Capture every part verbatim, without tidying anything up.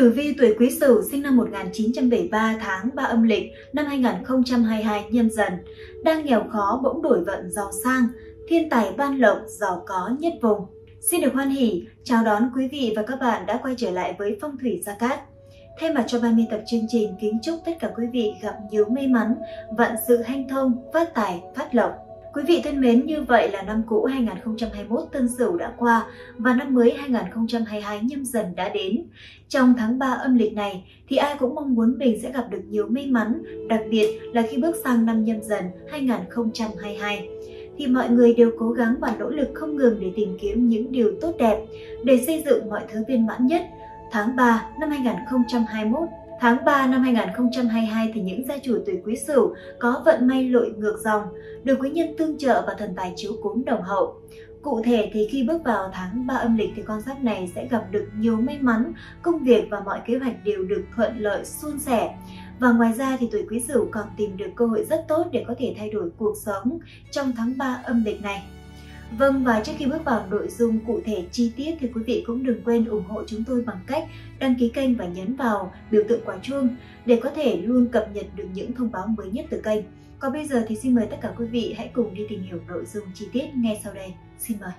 Tử vi tuổi Quý Sửu sinh năm một nghìn chín trăm bảy mươi ba, tháng ba âm lịch, năm hai nghìn không trăm hai mươi hai nhâm dần. Đang nghèo khó bỗng đổi vận giàu sang, thiên tài ban lộc, giàu có nhất vùng. Xin được hoan hỉ, chào đón quý vị và các bạn đã quay trở lại với Phong Thủy Gia Cát. Thay mặt cho ban biên tập chương trình, kính chúc tất cả quý vị gặp nhiều may mắn, vận sự hanh thông, phát tài, phát lộc. Quý vị thân mến, như vậy là năm cũ hai nghìn không trăm hai mươi mốt Tân Sửu đã qua và năm mới hai nghìn không trăm hai mươi hai Nhâm Dần đã đến. Trong tháng ba âm lịch này thì ai cũng mong muốn mình sẽ gặp được nhiều may mắn, đặc biệt là khi bước sang năm Nhâm Dần hai nghìn không trăm hai mươi hai. Thì mọi người đều cố gắng và nỗ lực không ngừng để tìm kiếm những điều tốt đẹp, để xây dựng mọi thứ viên mãn nhất. Tháng ba năm hai nghìn không trăm hai mươi mốt. Tháng ba năm hai nghìn không trăm hai mươi hai thì những gia chủ tuổi Quý Sửu có vận may lội ngược dòng, được quý nhân tương trợ và thần tài chiếu cố đồng hậu. Cụ thể thì khi bước vào tháng ba âm lịch thì con giáp này sẽ gặp được nhiều may mắn, công việc và mọi kế hoạch đều được thuận lợi, suôn sẻ. Và ngoài ra thì tuổi Quý Sửu còn tìm được cơ hội rất tốt để có thể thay đổi cuộc sống trong tháng ba âm lịch này. Vâng, và trước khi bước vào nội dung cụ thể chi tiết thì quý vị cũng đừng quên ủng hộ chúng tôi bằng cách đăng ký kênh và nhấn vào biểu tượng quả chuông để có thể luôn cập nhật được những thông báo mới nhất từ kênh. Còn bây giờ thì xin mời tất cả quý vị hãy cùng đi tìm hiểu nội dung chi tiết ngay sau đây. Xin mời!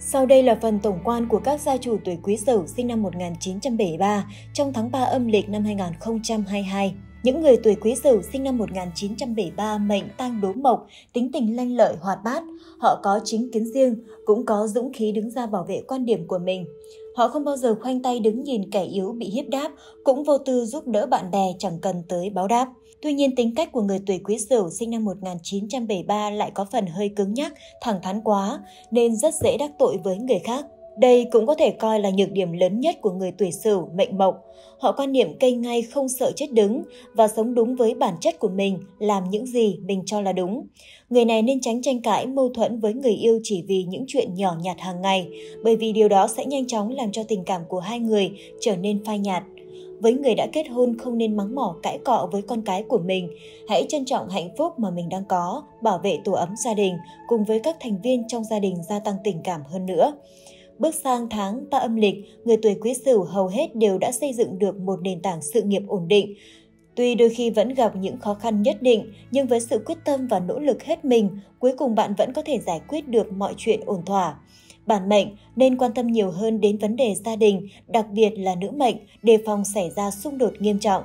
Sau đây là phần tổng quan của các gia chủ tuổi Quý Sửu sinh năm một nghìn chín trăm bảy mươi ba trong tháng ba âm lịch năm hai nghìn không trăm hai mươi hai. Những người tuổi Quý Sửu sinh năm một nghìn chín trăm bảy mươi ba mệnh tang đố mộc, tính tình lanh lợi hoạt bát, họ có chính kiến riêng, cũng có dũng khí đứng ra bảo vệ quan điểm của mình. Họ không bao giờ khoanh tay đứng nhìn kẻ yếu bị hiếp đáp, cũng vô tư giúp đỡ bạn bè chẳng cần tới báo đáp. Tuy nhiên, tính cách của người tuổi Quý Sửu sinh năm một nghìn chín trăm bảy mươi ba lại có phần hơi cứng nhắc, thẳng thắn quá, nên rất dễ đắc tội với người khác. Đây cũng có thể coi là nhược điểm lớn nhất của người tuổi Sửu mệnh mộc. Họ quan niệm cây ngay không sợ chết đứng và sống đúng với bản chất của mình, làm những gì mình cho là đúng. Người này nên tránh tranh cãi, mâu thuẫn với người yêu chỉ vì những chuyện nhỏ nhặt hàng ngày, bởi vì điều đó sẽ nhanh chóng làm cho tình cảm của hai người trở nên phai nhạt. Với người đã kết hôn, không nên mắng mỏ cãi cọ với con cái của mình. Hãy trân trọng hạnh phúc mà mình đang có, bảo vệ tổ ấm gia đình, cùng với các thành viên trong gia đình gia tăng tình cảm hơn nữa. Bước sang tháng ba âm lịch, người tuổi Quý Sửu hầu hết đều đã xây dựng được một nền tảng sự nghiệp ổn định. Tuy đôi khi vẫn gặp những khó khăn nhất định, nhưng với sự quyết tâm và nỗ lực hết mình, cuối cùng bạn vẫn có thể giải quyết được mọi chuyện ổn thỏa. Bản mệnh nên quan tâm nhiều hơn đến vấn đề gia đình, đặc biệt là nữ mệnh, đề phòng xảy ra xung đột nghiêm trọng.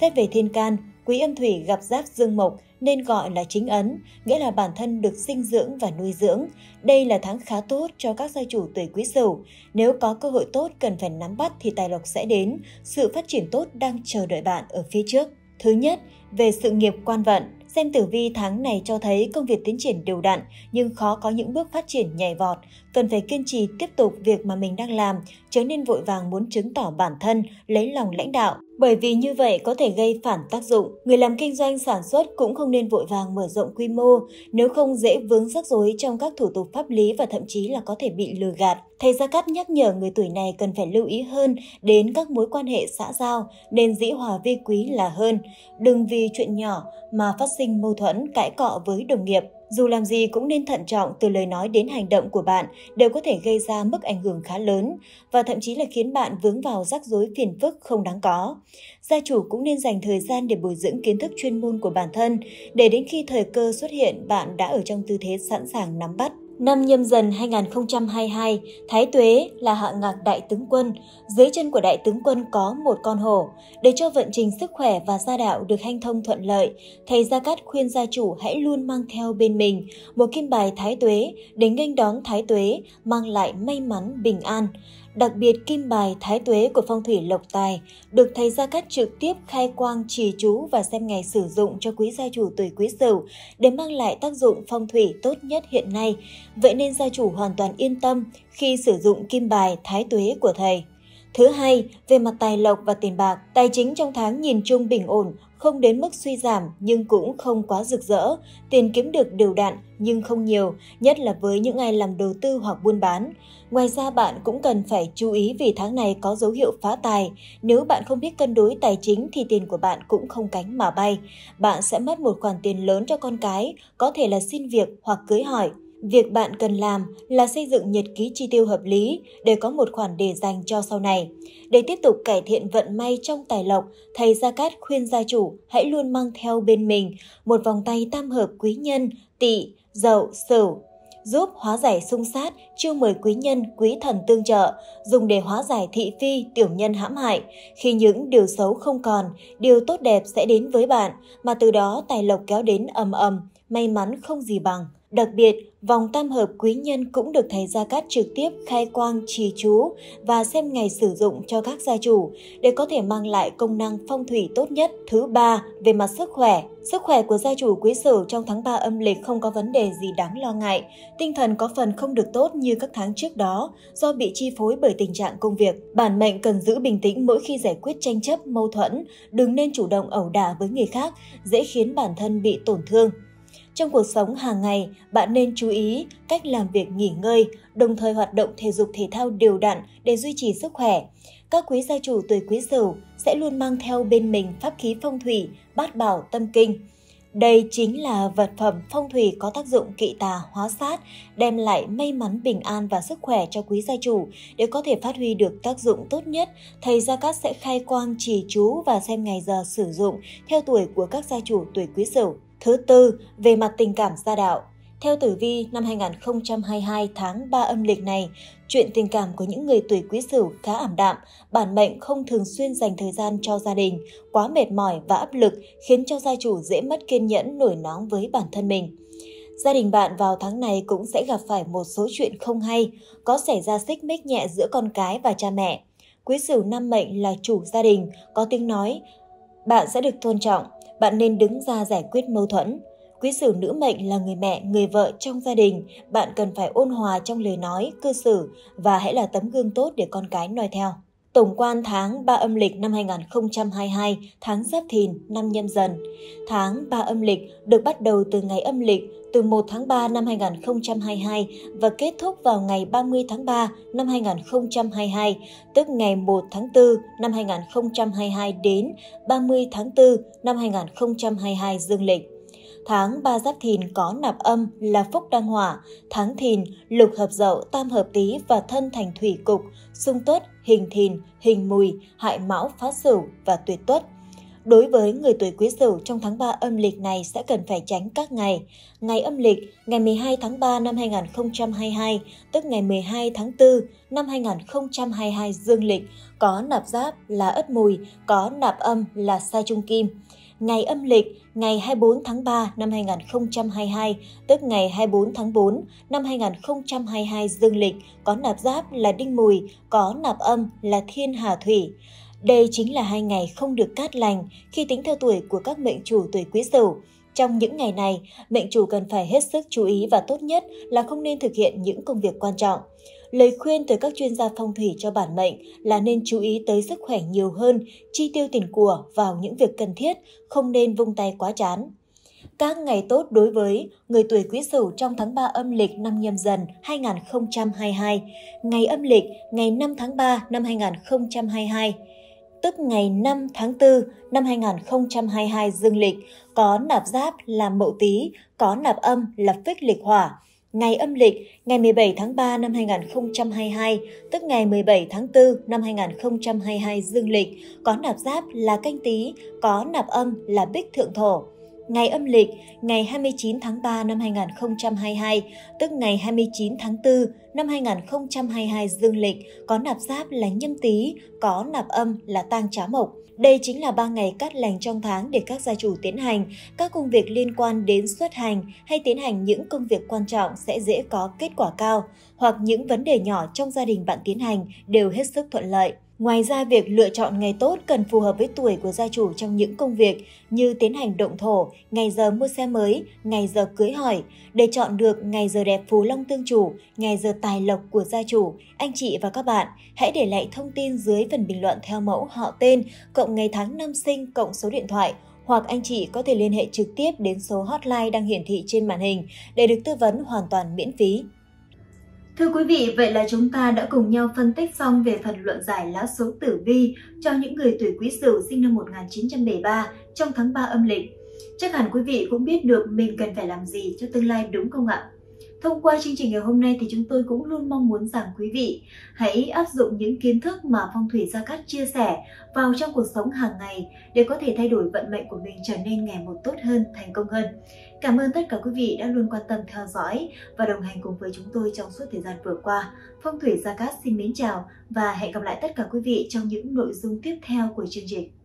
Xét về thiên can, quý âm thủy gặp giáp dương mộc nên gọi là chính ấn, nghĩa là bản thân được sinh dưỡng và nuôi dưỡng. Đây là tháng khá tốt cho các gia chủ tuổi Quý Sửu. Nếu có cơ hội tốt cần phải nắm bắt thì tài lộc sẽ đến, sự phát triển tốt đang chờ đợi bạn ở phía trước. Thứ nhất, về sự nghiệp quan vận. Xem tử vi tháng này cho thấy công việc tiến triển đều đặn nhưng khó có những bước phát triển nhảy vọt. Cần phải kiên trì tiếp tục việc mà mình đang làm, chớ nên vội vàng muốn chứng tỏ bản thân, lấy lòng lãnh đạo. Bởi vì như vậy có thể gây phản tác dụng. Người làm kinh doanh sản xuất cũng không nên vội vàng mở rộng quy mô, nếu không dễ vướng rắc rối trong các thủ tục pháp lý và thậm chí là có thể bị lừa gạt. Thầy Gia Cát nhắc nhở người tuổi này cần phải lưu ý hơn đến các mối quan hệ xã giao, nên dĩ hòa vi quý là hơn. Đừng vì chuyện nhỏ mà phát sinh mâu thuẫn, cãi cọ với đồng nghiệp. Dù làm gì cũng nên thận trọng, từ lời nói đến hành động của bạn đều có thể gây ra mức ảnh hưởng khá lớn và thậm chí là khiến bạn vướng vào rắc rối phiền phức không đáng có. Gia chủ cũng nên dành thời gian để bồi dưỡng kiến thức chuyên môn của bản thân, để đến khi thời cơ xuất hiện bạn đã ở trong tư thế sẵn sàng nắm bắt. Năm Nhâm Dần hai nghìn không trăm hai mươi hai, Thái Tuế là hạ ngạc đại tướng quân. Dưới chân của đại tướng quân có một con hổ. Để cho vận trình sức khỏe và gia đạo được hanh thông thuận lợi, thầy Gia Cát khuyên gia chủ hãy luôn mang theo bên mình một kim bài Thái Tuế để nghênh đón Thái Tuế, mang lại may mắn, bình an. Đặc biệt, kim bài Thái Tuế của phong thủy Lộc Tài được thầy Gia Cát trực tiếp khai quang trì chú và xem ngày sử dụng cho quý gia chủ tuổi Quý Sửu để mang lại tác dụng phong thủy tốt nhất hiện nay. Vậy nên gia chủ hoàn toàn yên tâm khi sử dụng kim bài Thái Tuế của thầy. Thứ hai, về mặt tài lộc và tiền bạc, tài chính trong tháng nhìn chung bình ổn, không đến mức suy giảm nhưng cũng không quá rực rỡ. Tiền kiếm được đều đặn nhưng không nhiều, nhất là với những ai làm đầu tư hoặc buôn bán. Ngoài ra bạn cũng cần phải chú ý vì tháng này có dấu hiệu phá tài. Nếu bạn không biết cân đối tài chính thì tiền của bạn cũng không cánh mà bay. Bạn sẽ mất một khoản tiền lớn cho con cái, có thể là xin việc hoặc cưới hỏi. Việc bạn cần làm là xây dựng nhật ký chi tiêu hợp lý để có một khoản để dành cho sau này. Để tiếp tục cải thiện vận may trong tài lộc, thầy Gia Cát khuyên gia chủ hãy luôn mang theo bên mình một vòng tay tam hợp quý nhân, tỵ, dậu, sửu, giúp hóa giải xung sát, chiêu mời quý nhân, quý thần tương trợ, dùng để hóa giải thị phi, tiểu nhân hãm hại. Khi những điều xấu không còn, điều tốt đẹp sẽ đến với bạn, mà từ đó tài lộc kéo đến ầm ầm, may mắn không gì bằng. Đặc biệt, vòng tam hợp quý nhân cũng được thầy Gia Cát trực tiếp khai quang, trì chú và xem ngày sử dụng cho các gia chủ để có thể mang lại công năng phong thủy tốt nhất. Thứ ba, về mặt sức khỏe. Sức khỏe của gia chủ Quý Sửu trong tháng ba âm lịch không có vấn đề gì đáng lo ngại. Tinh thần có phần không được tốt như các tháng trước đó do bị chi phối bởi tình trạng công việc. Bản mệnh cần giữ bình tĩnh mỗi khi giải quyết tranh chấp, mâu thuẫn, đừng nên chủ động ẩu đả với người khác, dễ khiến bản thân bị tổn thương. Trong cuộc sống hàng ngày, bạn nên chú ý cách làm việc nghỉ ngơi, đồng thời hoạt động thể dục thể thao đều đặn để duy trì sức khỏe. Các quý gia chủ tuổi Quý Sửu sẽ luôn mang theo bên mình pháp khí phong thủy, Bát Bảo Tâm Kinh. Đây chính là vật phẩm phong thủy có tác dụng kỵ tà hóa sát, đem lại may mắn, bình an và sức khỏe cho quý gia chủ. Để có thể phát huy được tác dụng tốt nhất, thầy Gia Cát sẽ khai quang, trì chú và xem ngày giờ sử dụng theo tuổi của các gia chủ tuổi Quý Sửu. Thứ tư, về mặt tình cảm gia đạo. Theo Tử Vi năm hai nghìn không trăm hai mươi hai tháng ba âm lịch này, chuyện tình cảm của những người tuổi Quý Sửu khá ảm đạm, bản mệnh không thường xuyên dành thời gian cho gia đình, quá mệt mỏi và áp lực khiến cho gia chủ dễ mất kiên nhẫn, nổi nóng với bản thân mình. Gia đình bạn vào tháng này cũng sẽ gặp phải một số chuyện không hay, có xảy ra xích mích nhẹ giữa con cái và cha mẹ. Quý Sửu năm mệnh là chủ gia đình, có tiếng nói, bạn sẽ được tôn trọng. Bạn nên đứng ra giải quyết mâu thuẫn. Quý Sửu nữ mệnh là người mẹ, người vợ trong gia đình. Bạn cần phải ôn hòa trong lời nói, cư xử và hãy là tấm gương tốt để con cái noi theo. Tổng quan tháng ba âm lịch năm hai nghìn không trăm hai mươi hai, tháng Giáp Thìn, năm Nhâm Dần. Tháng ba âm lịch được bắt đầu từ ngày âm lịch, từ một tháng ba năm hai nghìn không trăm hai mươi hai và kết thúc vào ngày ba mươi tháng ba năm hai nghìn không trăm hai mươi hai, tức ngày một tháng tư năm hai nghìn không trăm hai mươi hai đến ba mươi tháng tư năm hai nghìn không trăm hai mươi hai dương lịch. Tháng ba Giáp Thìn có nạp âm là Phúc Đăng Hỏa, tháng Thìn, lục hợp Dậu, tam hợp Tý và thân thành thủy cục, xung Tuất, hình Thìn, hình Mùi, hại Mão, phá Sửu và tuyệt Tuất. Đối với người tuổi Quý Sửu trong tháng ba âm lịch này sẽ cần phải tránh các ngày. Ngày âm lịch ngày mười hai tháng ba năm hai nghìn không trăm hai mươi hai, tức ngày mười hai tháng tư năm hai nghìn không trăm hai mươi hai dương lịch, có nạp giáp là Ất Mùi, có nạp âm là Sa Trung Kim. Ngày âm lịch ngày hai mươi tư tháng ba năm hai nghìn không trăm hai mươi hai, tức ngày hai mươi tư tháng tư năm hai nghìn không trăm hai mươi hai dương lịch, có nạp giáp là Đinh Mùi, có nạp âm là Thiên Hà Thủy. Đây chính là hai ngày không được cát lành khi tính theo tuổi của các mệnh chủ tuổi Quý Sửu. Trong những ngày này, mệnh chủ cần phải hết sức chú ý và tốt nhất là không nên thực hiện những công việc quan trọng. Lời khuyên từ các chuyên gia phong thủy cho bản mệnh là nên chú ý tới sức khỏe nhiều hơn, chi tiêu tiền của vào những việc cần thiết, không nên vung tay quá chán. Các ngày tốt đối với người tuổi Quý Sửu trong tháng ba âm lịch năm Nhâm Dần hai nghìn không trăm hai mươi hai. Ngày âm lịch ngày năm tháng ba năm hai nghìn không trăm hai mươi hai, tức ngày năm tháng tư năm hai nghìn không trăm hai mươi hai dương lịch, có nạp giáp là Mậu Tý, có nạp âm là Phích Lịch Hỏa. Ngày âm lịch ngày mười bảy tháng ba năm hai nghìn không trăm hai mươi hai, tức ngày mười bảy tháng tư năm hai nghìn không trăm hai mươi hai dương lịch, có nạp giáp là Canh Tý, có nạp âm là Bích Thượng Thổ. Ngày âm lịch ngày hai mươi chín tháng ba năm hai nghìn không trăm hai mươi hai, tức ngày hai mươi chín tháng tư năm hai nghìn không trăm hai mươi hai dương lịch, có nạp giáp là Nhâm Tý, có nạp âm là Tang Trá Mộc. Đây chính là ba ngày cát lành trong tháng để các gia chủ tiến hành các công việc liên quan đến xuất hành hay tiến hành những công việc quan trọng sẽ dễ có kết quả cao, hoặc những vấn đề nhỏ trong gia đình bạn tiến hành đều hết sức thuận lợi. Ngoài ra, việc lựa chọn ngày tốt cần phù hợp với tuổi của gia chủ trong những công việc như tiến hành động thổ, ngày giờ mua xe mới, ngày giờ cưới hỏi. Để chọn được ngày giờ đẹp phù long tương chủ, ngày giờ tài lộc của gia chủ, anh chị và các bạn hãy để lại thông tin dưới phần bình luận theo mẫu họ tên, cộng ngày tháng năm sinh, cộng số điện thoại, hoặc anh chị có thể liên hệ trực tiếp đến số hotline đang hiển thị trên màn hình để được tư vấn hoàn toàn miễn phí. Thưa quý vị, vậy là chúng ta đã cùng nhau phân tích xong về phần luận giải lá số tử vi cho những người tuổi Quý Sửu sinh năm một nghìn chín trăm bảy mươi ba trong tháng ba âm lịch. Chắc hẳn quý vị cũng biết được mình cần phải làm gì cho tương lai đúng không ạ? Thông qua chương trình ngày hôm nay thì chúng tôi cũng luôn mong muốn rằng quý vị hãy áp dụng những kiến thức mà Phong Thủy Gia Cát chia sẻ vào trong cuộc sống hàng ngày để có thể thay đổi vận mệnh của mình trở nên ngày một tốt hơn, thành công hơn. Cảm ơn tất cả quý vị đã luôn quan tâm theo dõi và đồng hành cùng với chúng tôi trong suốt thời gian vừa qua. Phong Thủy Gia Cát xin mến chào và hẹn gặp lại tất cả quý vị trong những nội dung tiếp theo của chương trình.